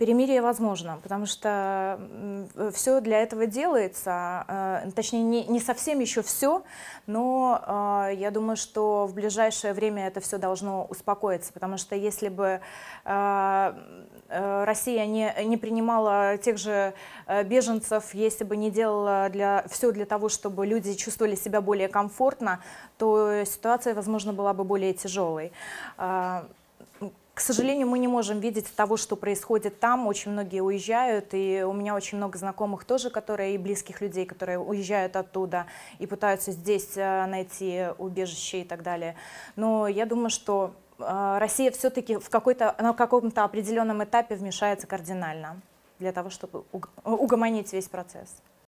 Перемирие возможно, потому что все для этого делается, точнее не совсем еще все, но я думаю, что в ближайшее время это все должно успокоиться, потому что если бы Россия не принимала тех же беженцев, если бы не делала все для того, чтобы люди чувствовали себя более комфортно, то ситуация, возможно, была бы более тяжелой. К сожалению, мы не можем видеть того, что происходит там. Очень многие уезжают, и у меня очень много знакомых тоже, которые и близких людей, которые уезжают оттуда и пытаются здесь найти убежище и так далее. Но я думаю, что Россия все-таки на каком-то определенном этапе вмешается кардинально для того, чтобы угомонить весь процесс.